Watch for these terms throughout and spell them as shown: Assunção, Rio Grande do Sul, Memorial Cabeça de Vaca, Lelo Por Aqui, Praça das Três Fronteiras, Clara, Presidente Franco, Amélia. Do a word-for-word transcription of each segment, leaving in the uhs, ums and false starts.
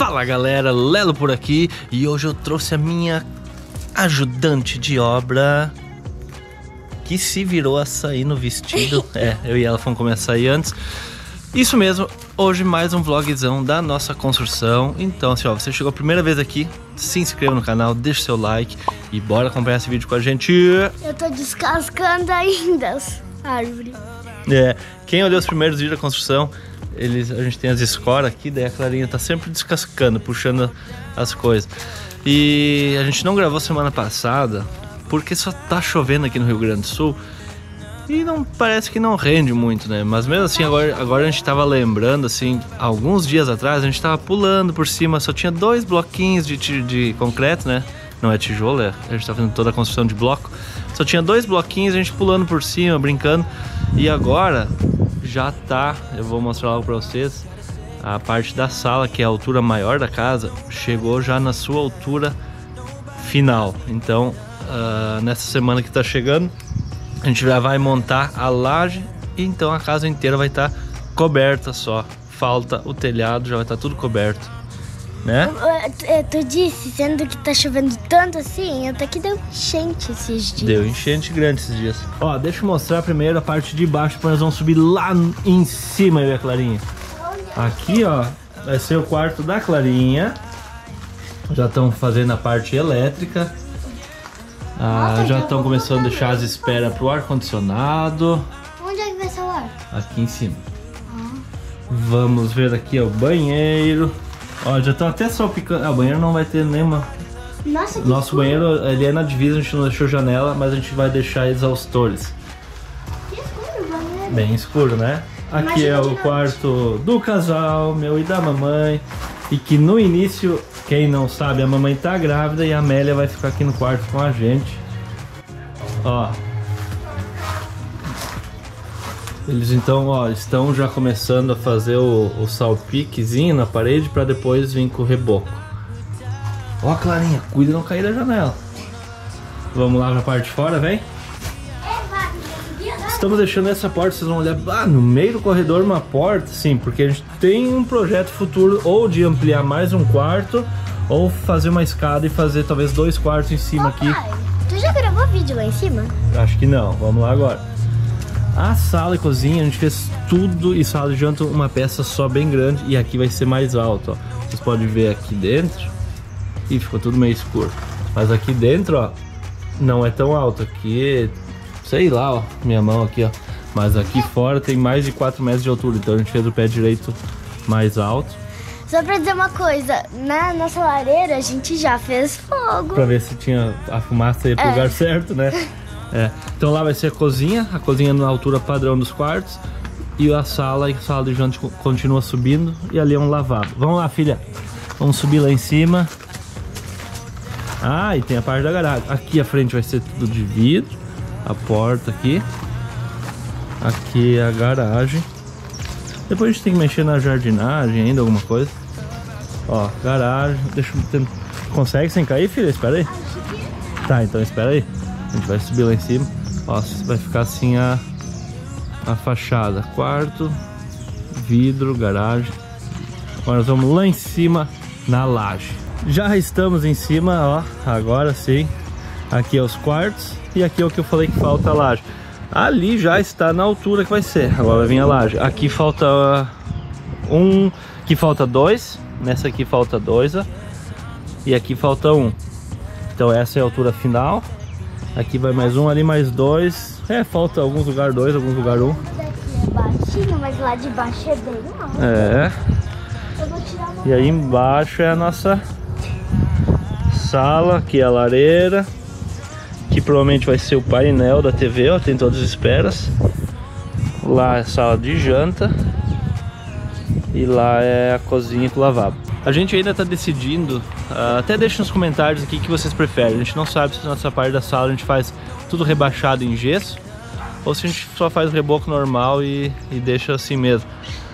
Fala galera, Lelo por aqui e hoje eu trouxe a minha ajudante de obra que se virou a sair no vestido. É, eu e ela fomos começar aí antes. Isso mesmo, hoje mais um vlogzão da nossa construção. Então, se ó, você chegou a primeira vez aqui, se inscreva no canal, deixa seu like e bora acompanhar esse vídeo com a gente. Eu tô descascando ainda as árvores. É, quem olhou os primeiros vídeos da construção, eles, a gente tem as escoras aqui, daí a Clarinha tá sempre descascando, puxando as coisas. E a gente não gravou semana passada porque só tá chovendo aqui no Rio Grande do Sul. E não, parece que não rende muito, né? Mas mesmo assim, agora, agora a gente tava lembrando, assim, alguns dias atrás, a gente tava pulando por cima, só tinha dois bloquinhos de, de concreto, né? Não é tijolo, é, a gente tá fazendo toda a construção de bloco. Só tinha dois bloquinhos, a gente pulando por cima, brincando. E agora já tá, eu vou mostrar logo pra vocês, a parte da sala, que é a altura maior da casa, chegou já na sua altura final. Então, uh, nessa semana que tá chegando, a gente já vai montar a laje e então a casa inteira vai estar tá coberta só. Falta o telhado, já vai estar tá tudo coberto, né? Eu, eu, tu disse, sendo que tá chovendo tanto assim, até que deu enchente esses dias. Deu enchente grande esses dias. Ó, deixa eu mostrar primeiro a parte de baixo, porque nós vamos subir lá em cima, eu e a Clarinha. Aqui, ó, vai ser o quarto da Clarinha. Já estão fazendo a parte elétrica. Ah, já estão começando a deixar as esperas para o ar-condicionado. Onde é que vai ser o ar? Aqui em cima. Ah. Vamos ver aqui, ó, o banheiro. Ó, já estão até salpicando. Ah, o banheiro não vai ter nenhuma... Nossa, que Nosso escuro. Banheiro, ele é na divisa, a gente não deixou janela, mas a gente vai deixar exaustores. Que escuro o banheiro. Bem escuro, né? Aqui Imagina é o quarto do casal, meu e da mamãe. E que no início... Quem não sabe, a mamãe tá grávida e a Amélia vai ficar aqui no quarto com a gente. Ó. Eles então, ó, estão já começando a fazer o, o salpiquezinho na parede para depois vir com o reboco. Ó, Clarinha, cuida de não cair da janela. Vamos lá na parte de fora, vem. Estamos deixando essa porta, vocês vão olhar lá no meio do corredor uma porta, sim, porque a gente tem um projeto futuro ou de ampliar mais um quarto ou fazer uma escada e fazer talvez dois quartos em cima. Papai, aqui. Tu já gravou vídeo lá em cima? Acho que não, vamos lá agora. A sala e cozinha, a gente fez tudo e sala de janta uma peça só bem grande e aqui vai ser mais alto, ó. Vocês podem ver aqui dentro. Ih, ficou tudo meio escuro. Mas aqui dentro, ó, não é tão alto, aqui... Sei lá, ó, minha mão aqui, ó. Mas aqui fora tem mais de quatro metros de altura, então a gente fez o pé direito mais alto. Só pra dizer uma coisa, na nossa lareira a gente já fez fogo. Pra ver se tinha a fumaça aí pro é. lugar certo, né? É. Então lá vai ser a cozinha, a cozinha na altura padrão dos quartos. E a sala, e a sala de janta continua subindo e ali é um lavabo. Vamos lá, filha. Vamos subir lá em cima. Ah, e tem a parte da garagem. Aqui a frente vai ser tudo de vidro. A porta aqui. Aqui é a garagem. Depois a gente tem que mexer na jardinagem ainda, alguma coisa. Ó, garagem. Deixa eu... Consegue sem cair, filha? Espera aí. Tá, então espera aí. A gente vai subir lá em cima. Ó, vai ficar assim a, a fachada. Quarto, vidro, garagem. Agora nós vamos lá em cima na laje. Já estamos em cima, ó. Agora sim. Aqui é os quartos. E aqui é o que eu falei que falta a laje. Ali já está na altura que vai ser. Agora vai vir a laje. Aqui falta um. Aqui falta dois. Nessa aqui falta dois. Ó. E aqui falta um. Então essa é a altura final. Aqui vai mais um, ali mais dois. É, falta alguns lugares dois, alguns lugares um. Baixinho, mas lá de baixo é bem alto. É. E aí embaixo é a nossa sala. Aqui é a lareira. Que provavelmente vai ser o painel da T V, ó, tem todas as esperas. Lá é a sala de janta. E lá é a cozinha com o lavabo. A gente ainda tá decidindo, uh, até deixa nos comentários aqui o que vocês preferem. A gente não sabe se nessa parte da sala a gente faz tudo rebaixado em gesso ou se a gente só faz o reboco normal e, e deixa assim mesmo.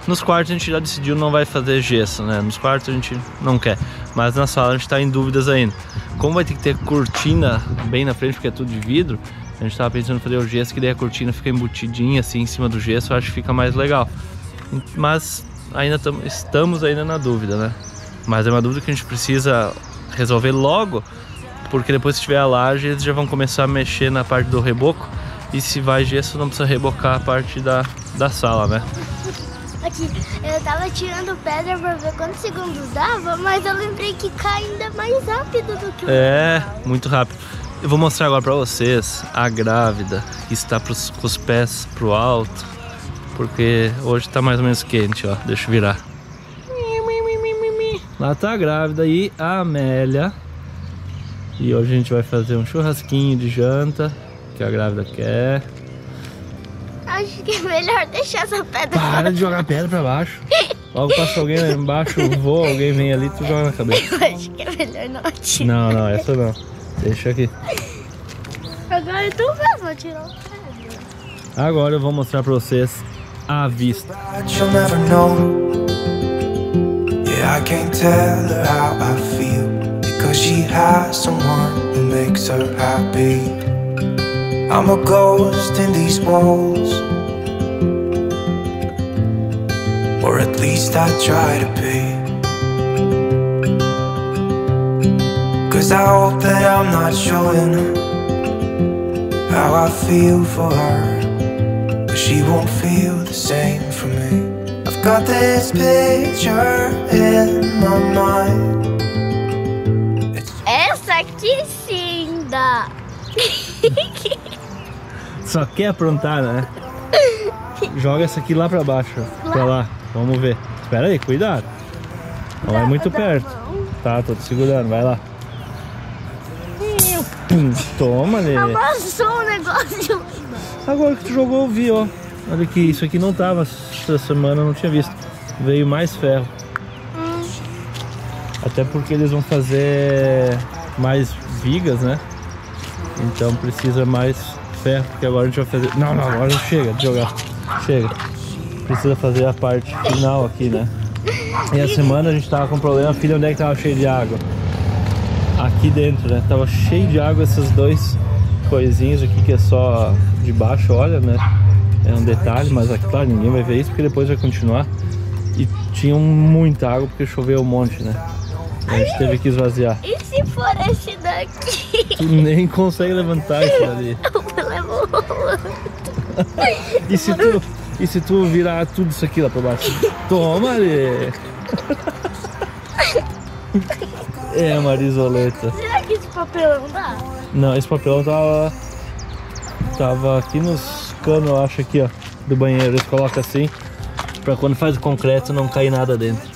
Nos quartos a gente já decidiu não vai fazer gesso, né? Nos quartos a gente não quer. Mas na sala a gente tá em dúvidas ainda. Como vai ter que ter cortina bem na frente, porque é tudo de vidro, a gente tava pensando em fazer o gesso, que daí a cortina fica embutidinha assim em cima do gesso, eu acho que fica mais legal. Mas ainda estamos ainda na dúvida, né? Mas é uma dúvida que a gente precisa resolver logo, porque depois se tiver a laje eles já vão começar a mexer na parte do reboco, e se vai gesso não precisa rebocar a parte da, da sala, né? Aqui, eu tava tirando pedra pra ver quantos segundos dava, mas eu lembrei que cai ainda mais rápido do que o É, normal. Muito rápido. Eu vou mostrar agora pra vocês a grávida que está pros, com os pés pro alto, porque hoje tá mais ou menos quente, ó. Deixa eu virar. Lá tá a grávida e a Amélia. E hoje a gente vai fazer um churrasquinho de janta que a grávida quer. Acho que é melhor deixar essa pedra. Para pra... de jogar pedra pra baixo. Logo passa alguém lá embaixo, voa, alguém vem ali, tu joga na cabeça. Eu acho que é melhor não atirar. Não, não, essa não. Deixa aqui. Agora tu mesmo atirou a pedra. Agora eu vou mostrar pra vocês a vista. I can't tell her how I feel, because she has someone who makes her happy. I'm a ghost in these walls, or at least I try to be. Cause I hope that I'm not showing her how I feel for her, but she won't feel the same for me. Got this picture in my mind. Essa aqui sim dá. Só quer aprontar, né? Joga essa aqui lá pra baixo. Lá. Pra lá, vamos ver. Espera aí, cuidado. Não dá, é muito perto. Mão. Tá, tô te segurando, vai lá. Pum, toma, Lê. Amassou o negócio. Agora que tu jogou, eu vi, ó. Olha que isso aqui não tava, essa semana eu não tinha visto. Veio mais ferro. Hum. Até porque eles vão fazer mais vigas, né? Então precisa mais ferro, porque agora a gente vai fazer... Não, não, agora chega de jogar. Chega. Precisa fazer a parte final aqui, né? E a semana a gente tava com problema, filha, onde é que tava cheio de água? Aqui dentro, né? Tava cheio de água esses dois coisinhos aqui, que é só de baixo, olha, né? É um detalhe, mas claro, ninguém vai ver isso porque depois vai continuar. E tinha muita água porque choveu um monte, né? A gente teve que esvaziar. E se for esse daqui? Tu nem consegue levantar isso dali. Eu levo rolando. E se tu, e se tu virar tudo isso aqui lá pra baixo? Toma, ali! É, Marisoleta. Será que esse papelão dá? Não, esse papelão tava... Tava aqui nos... Cano, eu acho, aqui, ó, do banheiro. Eles colocam assim pra quando faz o concreto não cair nada dentro.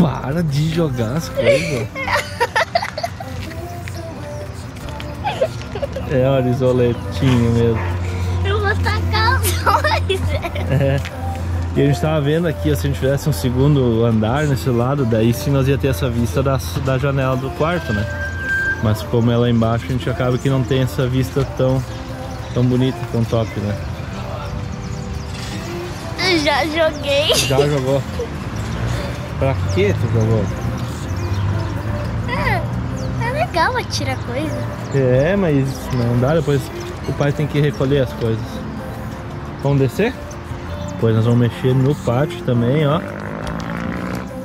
Para de jogar as coisas. É, olha, isoletinho mesmo. Eu vou tacar os dois. É. E a gente tava vendo aqui, ó, se a gente tivesse um segundo andar nesse lado, daí sim nós ia ter essa vista da, da janela do quarto, né? Mas como é lá embaixo, a gente acaba que não tem essa vista tão, tão bonita, tão top, né? Já joguei. Já jogou. Pra que tu jogou? É, é legal atirar coisa. É, mas não dá, depois o pai tem que recolher as coisas. Vamos descer? Pois nós vamos mexer no pátio também, ó.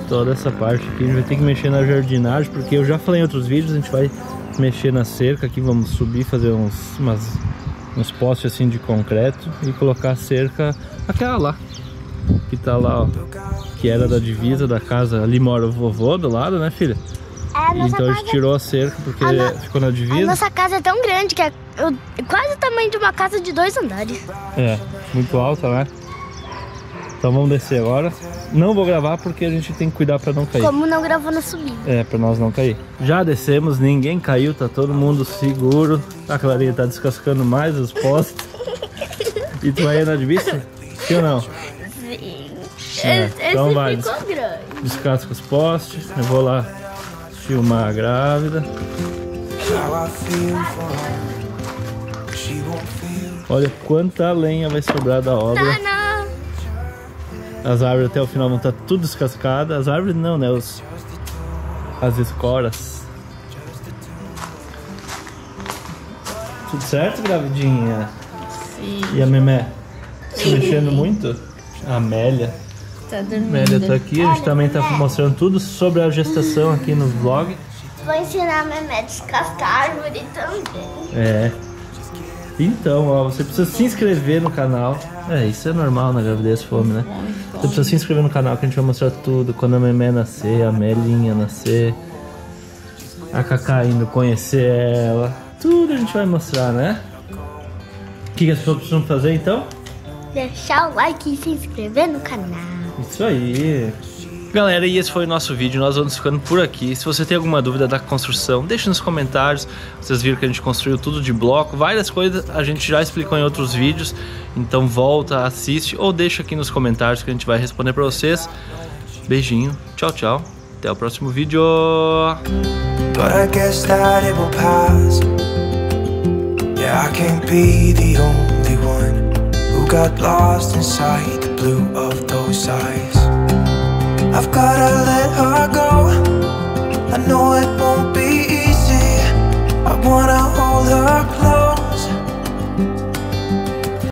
Toda essa parte aqui, a gente vai ter que mexer na jardinagem, porque eu já falei em outros vídeos, a gente vai mexer na cerca aqui, vamos subir, fazer uns, umas, uns postes assim de concreto e colocar a cerca, aquela lá, que tá lá, ó, que era da divisa da casa, ali mora o vovô do lado, né, filha? É, então a gente casa... tirou a cerca porque a no... ficou na divisa. A nossa casa é tão grande que é quase o tamanho de uma casa de dois andares. É, muito alta, né? Então vamos descer agora. Não vou gravar porque a gente tem que cuidar pra não cair. Como não gravou na subida. É, pra nós não cair. Já descemos, ninguém caiu, tá todo mundo seguro. A Clarinha tá descascando mais os postes. E tu vai andar de bici? Sim ou não? Sim. É, esse então vai, ficou des... grande. Descasca os postes. Eu vou lá filmar a grávida. Olha quanta lenha vai sobrar da obra. Não, não. As árvores até o final vão estar tudo descascadas. As árvores não, né? Os, as escoras. Tudo certo, gravidinha? Sim. E a Memé? Se mexendo muito? A Amélia. Tá dormindo. Amélia está aqui, a gente também está mostrando tudo sobre a gestação aqui no vlog. Vou ensinar a Amélia a descascar árvore também. É. Então, ó, você precisa se inscrever no canal. É, isso é normal na gravidez fome, né? Você precisa se inscrever no canal que a gente vai mostrar tudo. Quando a Memé nascer, a Melinha nascer, a Cacá indo conhecer ela. Tudo a gente vai mostrar, né? O que, que as pessoas precisam fazer, então? Deixar o like e se inscrever no canal. Isso aí. Galera, e esse foi o nosso vídeo, nós vamos ficando por aqui. Se você tem alguma dúvida da construção, deixa nos comentários. Vocês viram que a gente construiu tudo de bloco, várias coisas a gente já explicou em outros vídeos. Então volta, assiste ou deixa aqui nos comentários que a gente vai responder pra vocês. Beijinho, tchau, tchau. Até o próximo vídeo. I've gotta let her